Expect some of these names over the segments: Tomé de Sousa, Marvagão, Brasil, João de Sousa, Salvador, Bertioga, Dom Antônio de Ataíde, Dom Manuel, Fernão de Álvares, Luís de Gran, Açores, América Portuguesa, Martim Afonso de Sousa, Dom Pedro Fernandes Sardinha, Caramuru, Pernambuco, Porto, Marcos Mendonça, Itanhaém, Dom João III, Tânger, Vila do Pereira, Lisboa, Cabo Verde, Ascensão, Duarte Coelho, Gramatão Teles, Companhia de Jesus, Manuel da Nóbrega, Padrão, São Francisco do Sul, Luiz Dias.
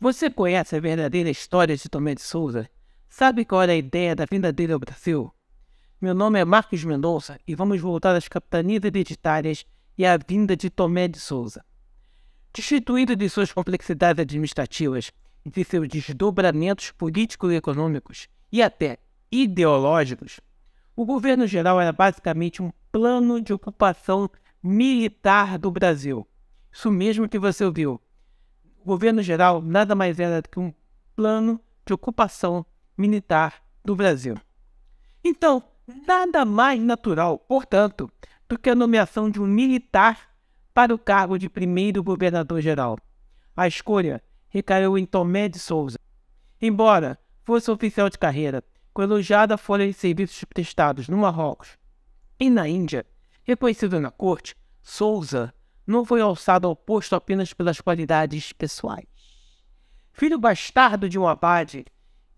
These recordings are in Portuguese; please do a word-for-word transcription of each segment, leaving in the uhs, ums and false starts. Você conhece a verdadeira história de Tomé de Sousa? Sabe qual era a ideia da vinda dele ao Brasil? Meu nome é Marcos Mendonça e vamos voltar às capitanias hereditárias e à vinda de Tomé de Sousa. Destituído de suas complexidades administrativas e de seus desdobramentos políticos e econômicos, e até ideológicos, o Governo Geral era basicamente um plano de ocupação militar do Brasil. Isso mesmo que você ouviu. O Governo Geral nada mais era do que um plano de ocupação militar do Brasil. Então, nada mais natural, portanto, do que a nomeação de um militar para o cargo de primeiro governador-geral. A escolha recaiu em Tomé de Sousa. Embora fosse oficial de carreira, com elogiada folha de serviços prestados no Marrocos e na Índia, reconhecido na corte, Sousa não foi alçado ao posto apenas pelas qualidades pessoais. Filho bastardo de um abade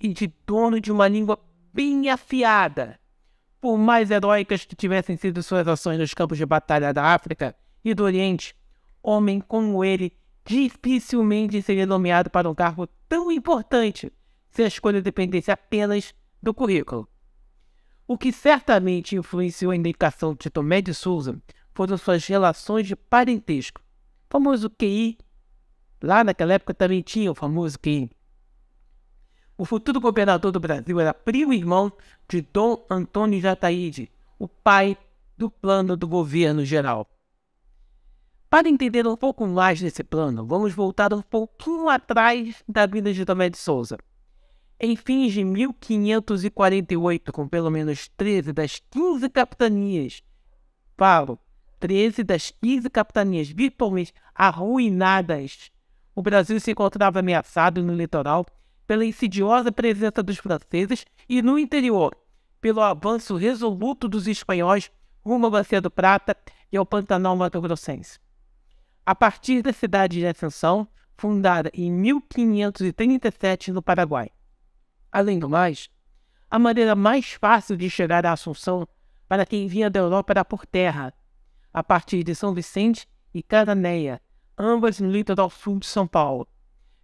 e de dono de uma língua bem afiada, por mais heróicas que tivessem sido suas ações nos campos de batalha da África e do Oriente, homem como ele dificilmente seria nomeado para um cargo tão importante se a escolha dependesse apenas do currículo. O que certamente influenciou a indicação de Tomé de Sousa foram suas relações de parentesco. O famoso Q I, lá naquela época também tinha o famoso Q I. O futuro governador do Brasil era primo irmão de Dom Antônio de Ataíde, o pai do plano do Governo Geral. Para entender um pouco mais desse plano, vamos voltar um pouquinho atrás da vida de Tomé de Sousa. Em fins de mil quinhentos e quarenta e oito, com pelo menos treze das quinze capitanias, falo, treze das quinze capitanias virtualmente arruinadas, o Brasil se encontrava ameaçado no litoral pela insidiosa presença dos franceses e no interior, pelo avanço resoluto dos espanhóis rumo à Bacia do Prata e ao Pantanal Mato-Grossense. A partir da cidade de Ascensão, fundada em mil quinhentos e trinta e sete no Paraguai. Além do mais, a maneira mais fácil de chegar à Assunção para quem vinha da Europa era por terra, a partir de São Vicente e Cananeia, ambas no litoral sul de São Paulo,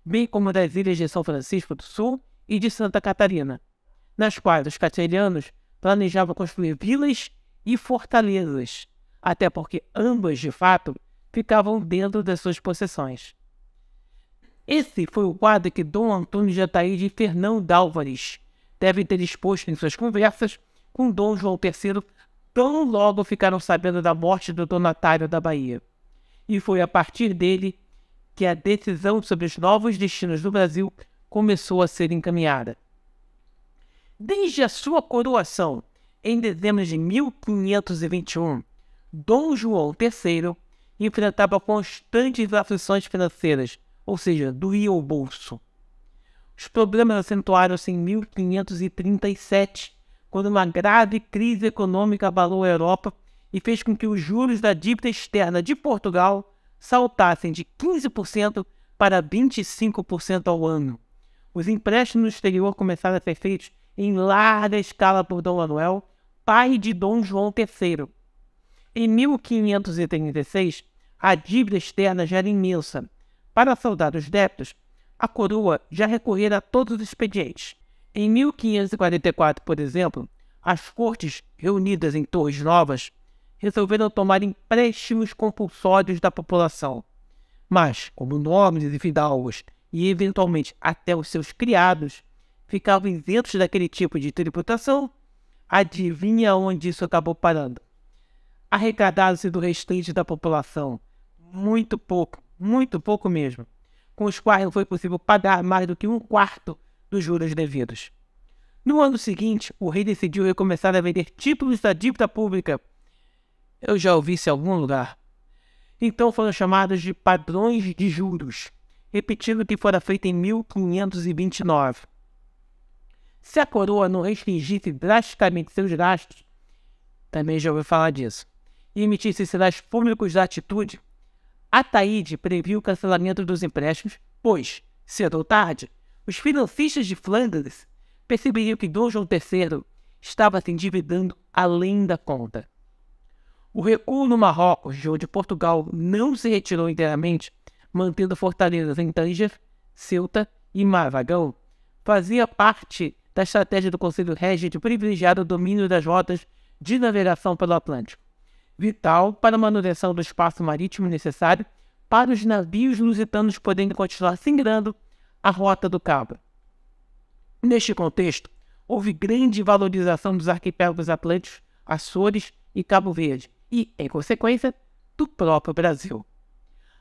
bem como das ilhas de São Francisco do Sul e de Santa Catarina, nas quais os castelhanos planejavam construir vilas e fortalezas, até porque ambas, de fato, ficavam dentro das suas possessões. Esse foi o quadro que Dom Antônio de Ataíde e Fernão de Álvares devem ter exposto em suas conversas com Dom João terceiro tão logo ficaram sabendo da morte do donatário da Bahia. E foi a partir dele que a decisão sobre os novos destinos do Brasil começou a ser encaminhada. Desde a sua coroação, em dezembro de mil quinhentos e vinte e um, Dom João terceiro enfrentava constantes aflições financeiras, ou seja, doía o bolso. Os problemas acentuaram-se em mil quinhentos e trinta e sete, quando uma grave crise econômica abalou a Europa e fez com que os juros da dívida externa de Portugal saltassem de quinze por cento para vinte e cinco por cento ao ano. Os empréstimos no exterior começaram a ser feitos em larga escala por Dom Manuel, pai de Dom João terceiro. Em mil quinhentos e trinta e seis, a dívida externa já era imensa. Para saldar os débitos, a coroa já recorrera a todos os expedientes. Em mil quinhentos e quarenta e quatro, por exemplo, as cortes reunidas em Torres Novas resolveram tomar empréstimos compulsórios da população. Mas, como nobres e fidalgos, e eventualmente até os seus criados, ficavam isentos daquele tipo de tributação, adivinha onde isso acabou parando? Arrecadaram-se do restante da população, muito pouco, muito pouco mesmo, com os quais não foi possível pagar mais do que um quarto dos juros devidos. No ano seguinte, o rei decidiu recomeçar a vender títulos da dívida pública. Eu já ouvi isso em algum lugar. Então foram chamados de padrões de juros, repetindo o que fora feito em mil quinhentos e vinte e nove. Se a coroa não restringisse drasticamente seus gastos, também já ouviu falar disso, e emitisse sinais públicos da atitude, Ataíde previu o cancelamento dos empréstimos, pois, cedo ou tarde, os financistas de Flandres perceberiam que Dom João terceiro estava se endividando além da conta. O recuo no Marrocos, de onde Portugal não se retirou inteiramente, mantendo fortalezas em Tânger, Ceuta e Marvagão, fazia parte da estratégia do Conselho Régio de privilegiar o domínio das rotas de navegação pelo Atlântico, vital para a manutenção do espaço marítimo necessário para os navios lusitanos poderem continuar singrando a rota do Cabo. Neste contexto, houve grande valorização dos arquipélagos atlânticos, Açores e Cabo Verde e, em consequência, do próprio Brasil.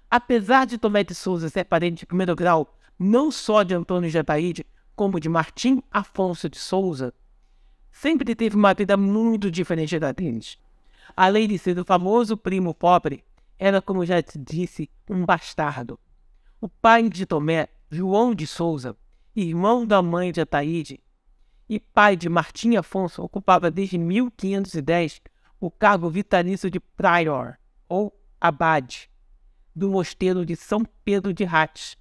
Apesar de Tomé de Sousa ser parente de primeiro grau não só de Antônio de Ataíde, como de Martim Afonso de Sousa, sempre teve uma vida muito diferente da deles. Além de ser o famoso primo pobre, era, como já te disse, um bastardo. O pai de Tomé, João de Sousa, irmão da mãe de Ataíde, e pai de Martim Afonso, ocupava desde mil quinhentos e dez o cargo vitalício de prior, ou abade, do mosteiro de São Pedro de Rates,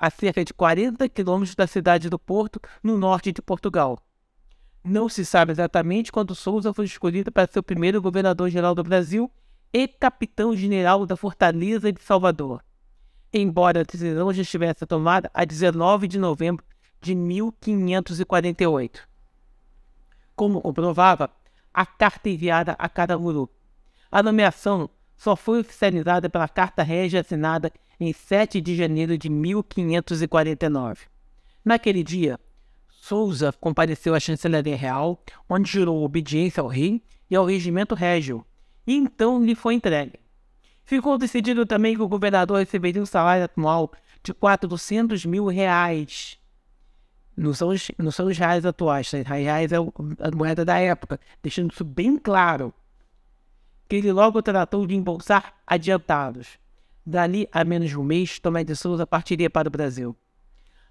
a cerca de quarenta quilômetros da cidade do Porto, no norte de Portugal. Não se sabe exatamente quando Sousa foi escolhido para ser o primeiro governador-geral do Brasil e capitão-general da Fortaleza de Salvador, embora a decisão já estivesse tomada a dezenove de novembro de mil quinhentos e quarenta e oito, como comprovava a carta enviada a Caramuru. A nomeação só foi oficializada pela Carta Régia assinada em sete de janeiro de mil quinhentos e quarenta e nove. Naquele dia, Sousa compareceu à Chancelaria Real, onde jurou obediência ao rei e ao regimento régio, e então lhe foi entregue. Ficou decidido também que o governador receberia um salário anual de quatrocentos mil reais. Não são, os, não são os reais atuais, os reais é a moeda da época, deixando isso bem claro, que ele logo tratou de embolsar adiantados. Dali a menos de um mês, Tomé de Sousa partiria para o Brasil.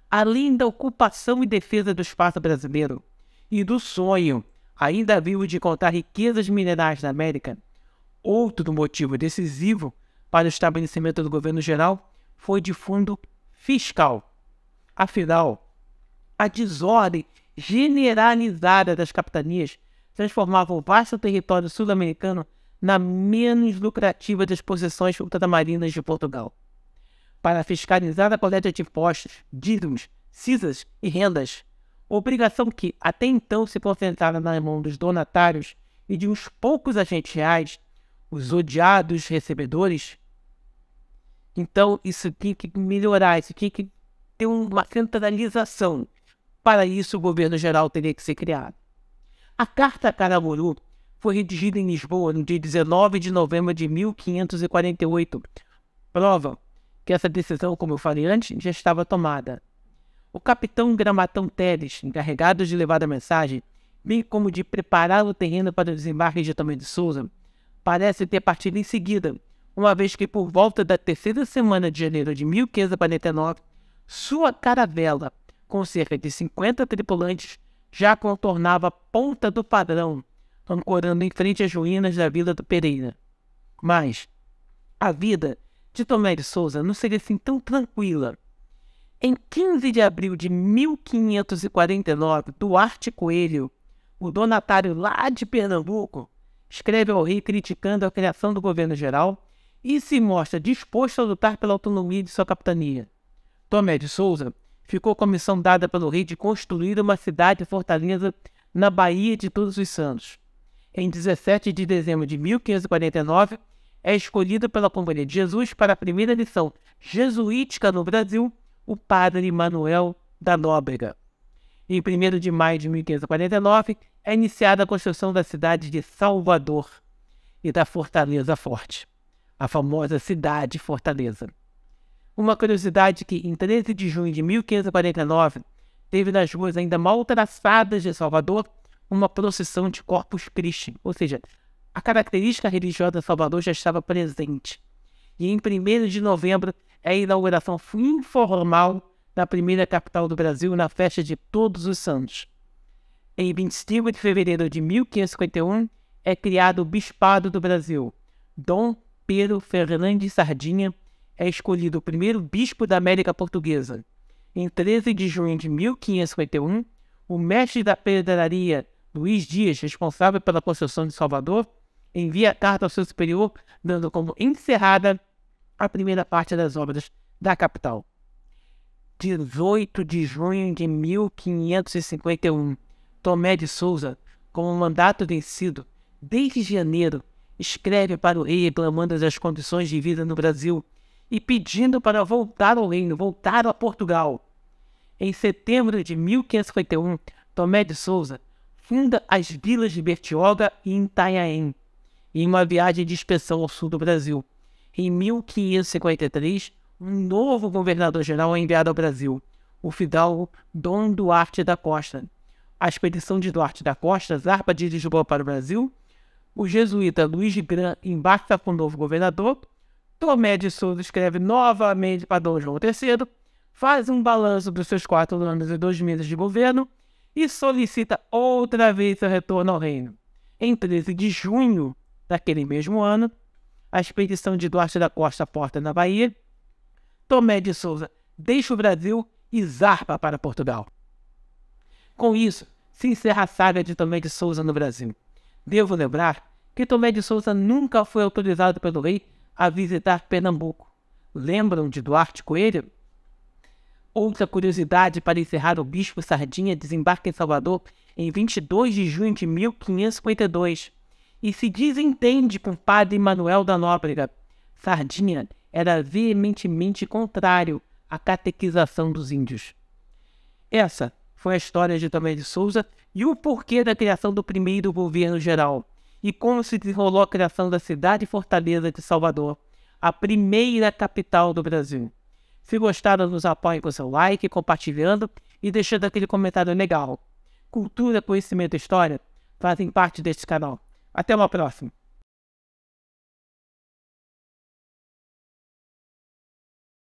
Além da ocupação e defesa do espaço brasileiro e do sonho ainda vivo de contar riquezas minerais na América, outro motivo decisivo para o estabelecimento do Governo Geral foi de fundo fiscal. Afinal, a desordem generalizada das capitanias transformava o vasto território sul-americano na menos lucrativa das possessões ultramarinas de Portugal. Para fiscalizar a coleta de impostos, dízimos, cisas e rendas, obrigação que até então se concentrara na mão dos donatários e de uns poucos agentes reais, os odiados recebedores. Então isso tinha que melhorar, isso tinha que ter uma centralização. Para isso o Governo Geral teria que ser criado. A Carta Caramuru foi redigida em Lisboa no dia dezenove de novembro de mil quinhentos e quarenta e oito, prova que essa decisão, como eu falei antes, já estava tomada. O capitão Gramatão Teles, encarregado de levar a mensagem, bem como de preparar o terreno para o desembarque de Tomé de Sousa, parece ter partido em seguida, uma vez que por volta da terceira semana de janeiro de mil quinhentos e quarenta e nove, sua caravela, com cerca de cinquenta tripulantes, já contornava a ponta do Padrão, ancorando em frente às ruínas da Vila do Pereira. Mas a vida de Tomé de Sousa não seria assim tão tranquila. Em quinze de abril de mil quinhentos e quarenta e nove, Duarte Coelho, o donatário lá de Pernambuco, escreve ao rei criticando a criação do Governo Geral e se mostra disposto a lutar pela autonomia de sua capitania. Tomé de Sousa ficou com a missão dada pelo rei de construir uma cidade fortaleza na Baía de Todos os Santos. Em dezessete de dezembro de mil quinhentos e quarenta e nove, é escolhido pela Companhia de Jesus para a primeira missão jesuítica no Brasil, o padre Manuel da Nóbrega. Em primeiro de maio de mil quinhentos e quarenta e nove, é iniciada a construção da cidade de Salvador e da Fortaleza Forte, a famosa cidade fortaleza. Uma curiosidade que, em treze de junho de mil quinhentos e quarenta e nove, teve nas ruas ainda mal traçadas de Salvador uma procissão de Corpus Christi, ou seja, a característica religiosa de Salvador já estava presente. E em primeiro de novembro é a inauguração informal da primeira capital do Brasil na festa de Todos os Santos. Em vinte e cinco de fevereiro de mil quinhentos e cinquenta e um é criado o Bispado do Brasil. Dom Pedro Fernandes Sardinha é escolhido o primeiro bispo da América Portuguesa. Em treze de junho de mil quinhentos e cinquenta e um, o mestre da pedraria Luiz Dias, responsável pela construção de Salvador, envia a carta ao seu superior, dando como encerrada a primeira parte das obras da capital. dezoito de junho de mil quinhentos e cinquenta e um, Tomé de Sousa, com o mandato vencido, desde janeiro, escreve para o rei reclamando as condições de vida no Brasil e pedindo para voltar ao reino, voltar a Portugal. Em setembro de mil quinhentos e cinquenta e um, Tomé de Sousa funda as vilas de Bertioga e Itanhaém, em uma viagem de inspeção ao sul do Brasil. Em mil quinhentos e cinquenta e três, um novo governador-geral é enviado ao Brasil, o fidalgo Dom Duarte da Costa. A expedição de Duarte da Costa zarpa de Lisboa para o Brasil, o jesuíta Luís de Gran embarca com o novo governador, Tomé de Sousa escreve novamente para Dom João terceiro, faz um balanço dos seus quatro anos e dois meses de governo e solicita outra vez seu retorno ao reino. Em treze de junho daquele mesmo ano, a expedição de Duarte da Costa porta na Bahia, Tomé de Sousa deixa o Brasil e zarpa para Portugal. Com isso, se encerra a saga de Tomé de Sousa no Brasil. Devo lembrar que Tomé de Sousa nunca foi autorizado pelo rei a visitar Pernambuco. Lembram de Duarte Coelho? Outra curiosidade para encerrar: o bispo Sardinha desembarca em Salvador em vinte e dois de junho de mil quinhentos e cinquenta e dois e se desentende com o padre Manuel da Nóbrega. Sardinha era veementemente contrário à catequização dos índios. Essa foi a história de Tomé de Sousa e o porquê da criação do primeiro governo geral, e como se desenrolou a criação da cidade e fortaleza de Salvador, a primeira capital do Brasil. Se gostaram, nos apoiem com seu like, compartilhando e deixando aquele comentário legal. Cultura, conhecimento e história fazem parte deste canal. Até uma próxima!